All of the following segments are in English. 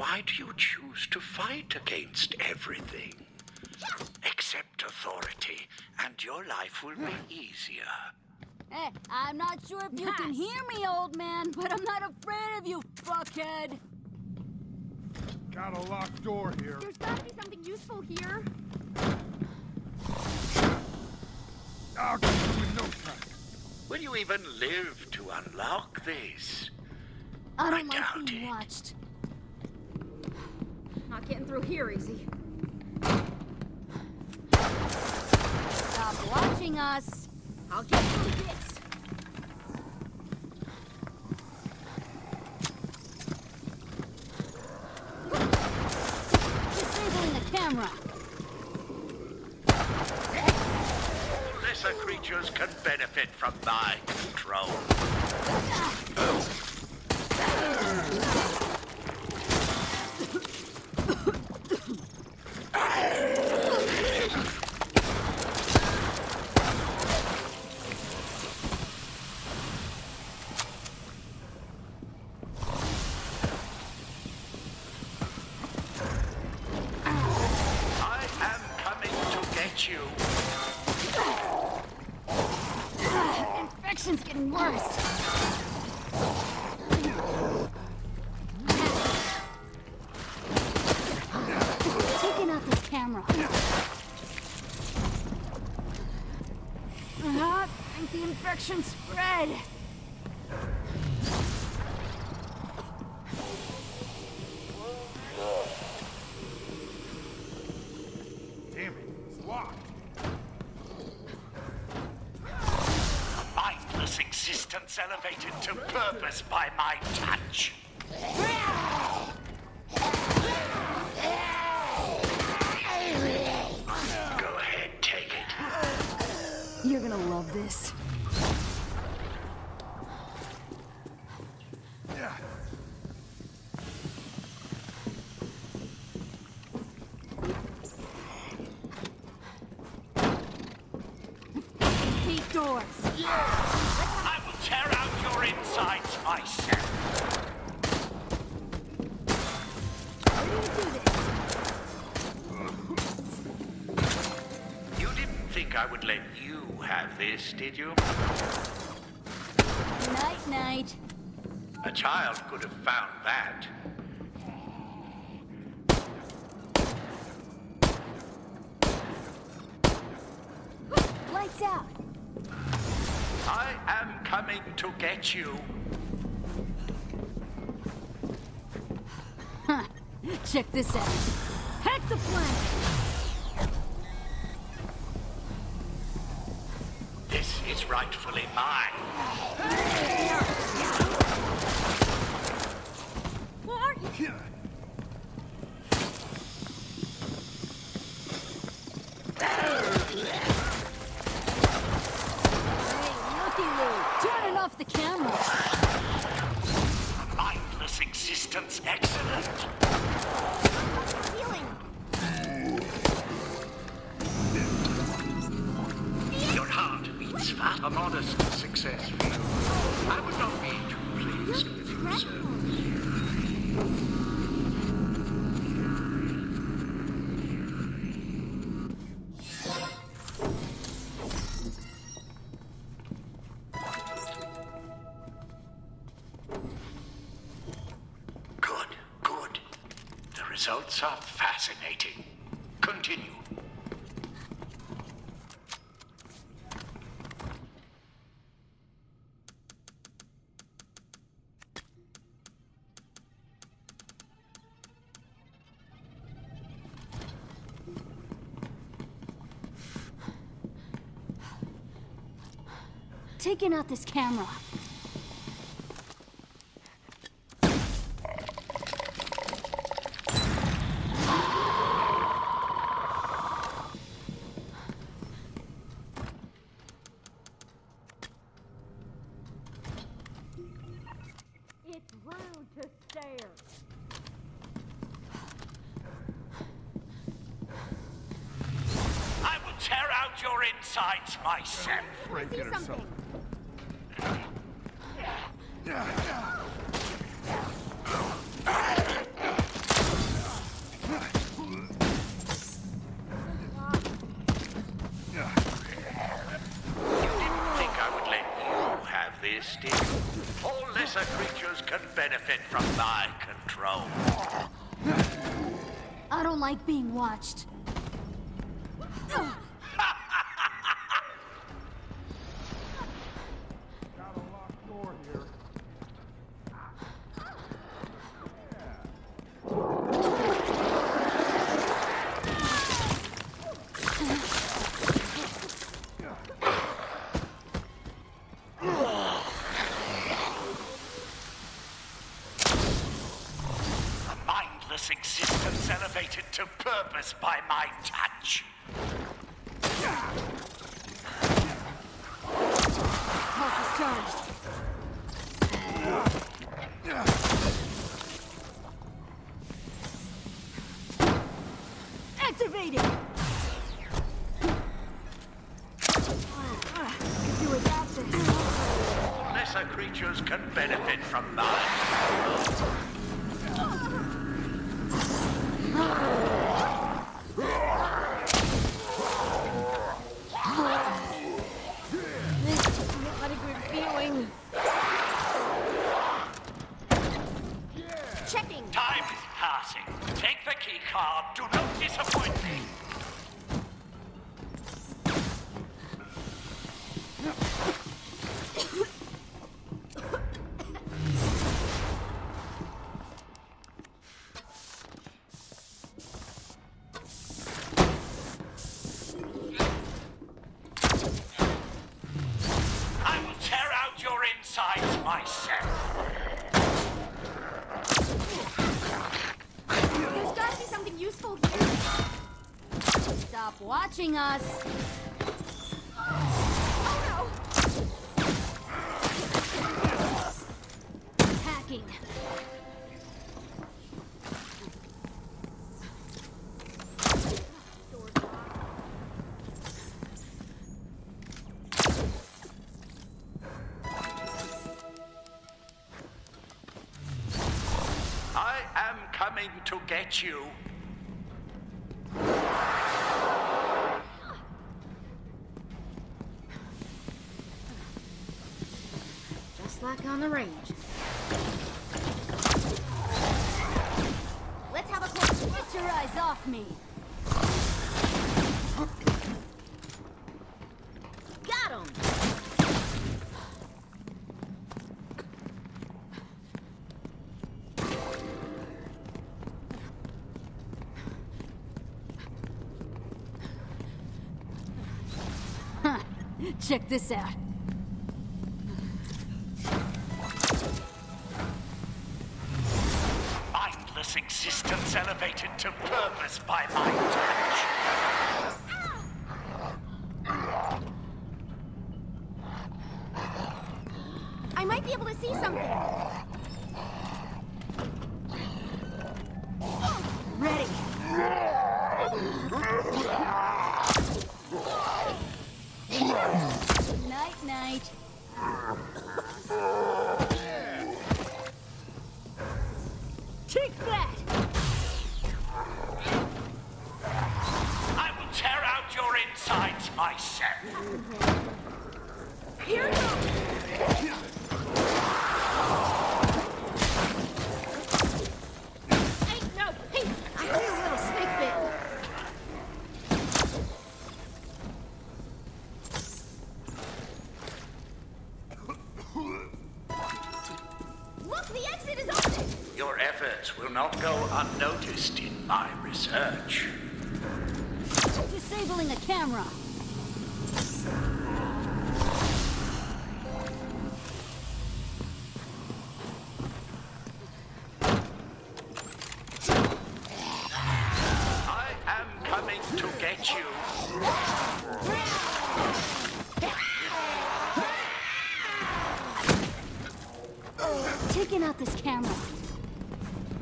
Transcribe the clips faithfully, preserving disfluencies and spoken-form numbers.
why do you choose to fight against everything? Accept authority, and your life will be easier. Hey, I'm not sure if you can hear me, old man, but I'm not afraid of you, fuckhead. Got a locked door here. There's gotta be something useful here. I'll get you in no time. Will you even live to unlock this? I don't I doubt like being it. watched. Not getting through here easy. Stop watching us. I'll get through this. Disabling the camera. All lesser creatures can benefit from my control. Oh. Elevated to purpose by my touch. Go ahead, take it. You're gonna love this. Did you? Night, night. A child could have found that. Lights out. I am coming to get you. Huh. Check this out. Hack the plank. It's rightfully mine. Well, aren't you? Lucky Lou, turning off the camera. A mindless existence, excellent. A modest success for you. I would not be too pleased with you, sir. Good, good. The results are fascinating. Continue. Taking out this camera. It's rude to stare. I will tear out your insides myself. Right there, something. benefit from thy control. I don't like being watched. By my touch. Pulse is charged. Activated. Lesser creatures can benefit from that. Do not disappoint me. I will tear out your insides myself. Stop watching us. Oh, no. Hacking. I am coming to get you. Like on the range. Let's have a close. Get your eyes off me. Got him. Huh. Check this out. Existence elevated to purpose by my touch. I might be able to see something. Ready. Night, night. Take that! I will tear out your insides myself. Here it goes! Ain't no peace! I hear a little snake bit. Look, the exit is open! Your efforts will not go unnoticed in my research. Disabling a camera. I am coming to get you. Taking out this camera.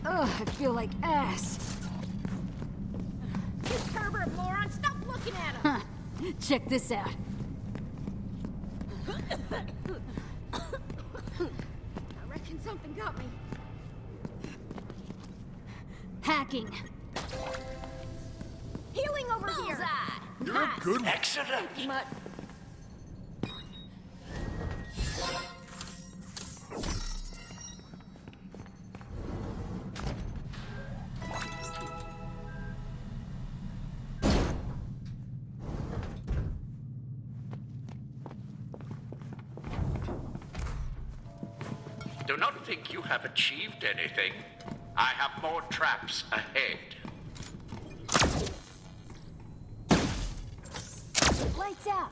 Ugh, I feel like ass. It's Herbert Lauron. Stop looking at him. Huh. Check this out. I reckon something got me. Hacking. Healing over Bullseye. Here. You're nice. Good. Excellent. Do not think you have achieved anything. I have more traps ahead. Lights out.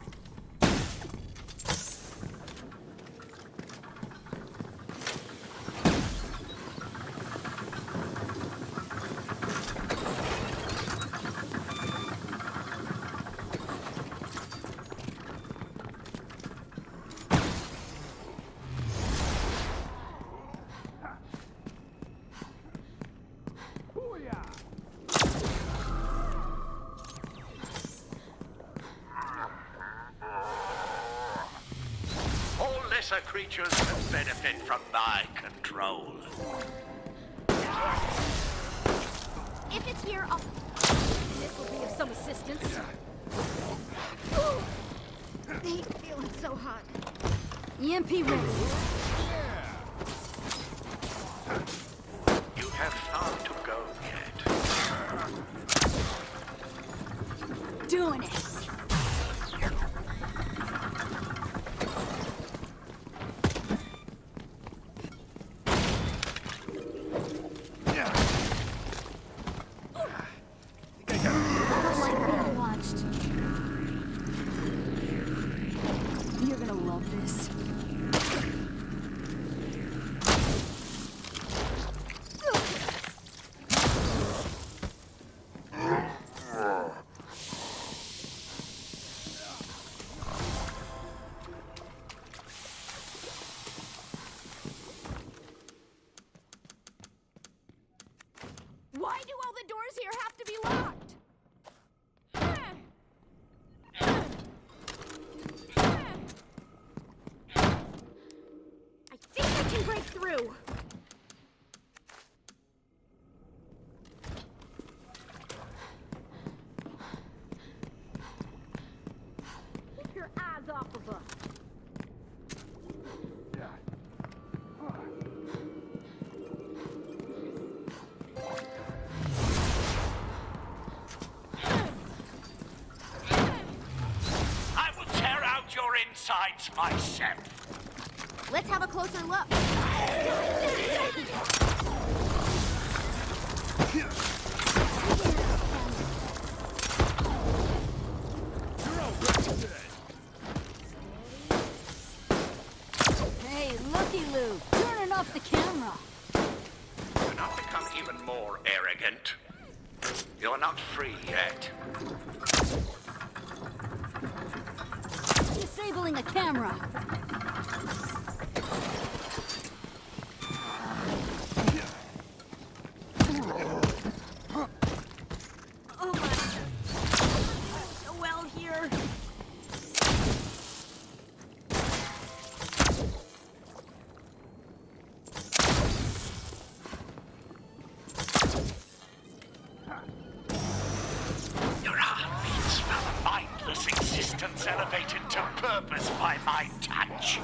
Creatures that benefit from thy control. If it's here, I'll... This will be of some assistance. Ooh. They ain't feeling so hot. E M P ready. You have far to go yet. Doing it. Besides myself. Let's have a closer look. Hey, Lucky Lou, turning off the camera. Do not become even more arrogant. You're not free yet. Disabling the camera. Oh my. So well here. Your heart beats for the mindless existence elevated to purpose by my touch.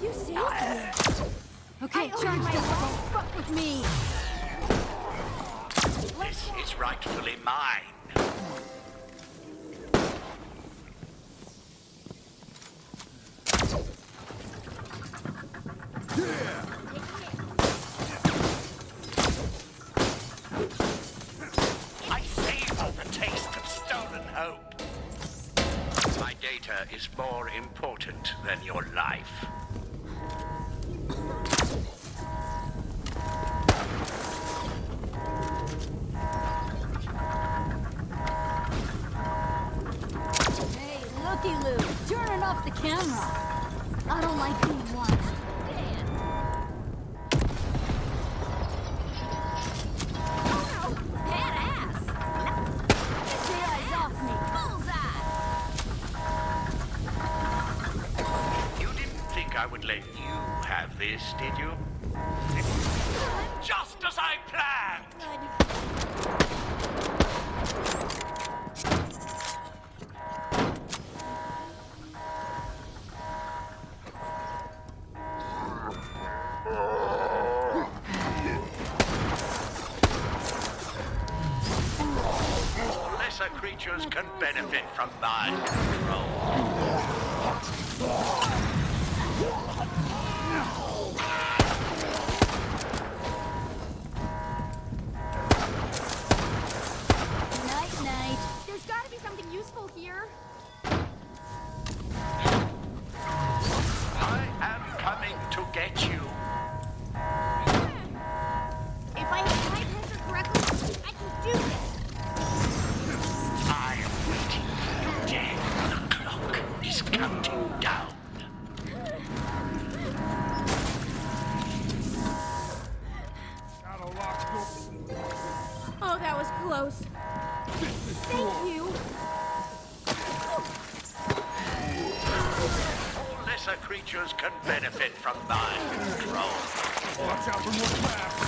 You see? Uh, okay, charge my wall. Fuck with me. This is rightfully mine. Is more important than your life. Hey, looky Lou, turning off the camera. I don't like being watched. This, did you? Just as I planned! All lesser creatures can benefit from thy control. Can benefit from my control. Watch out for more traps!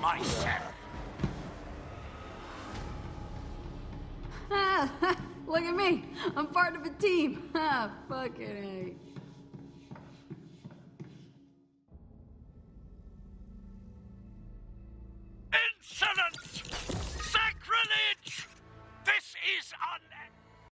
Myself. Ah, look at me. I'm part of a team. Ah, fucking A.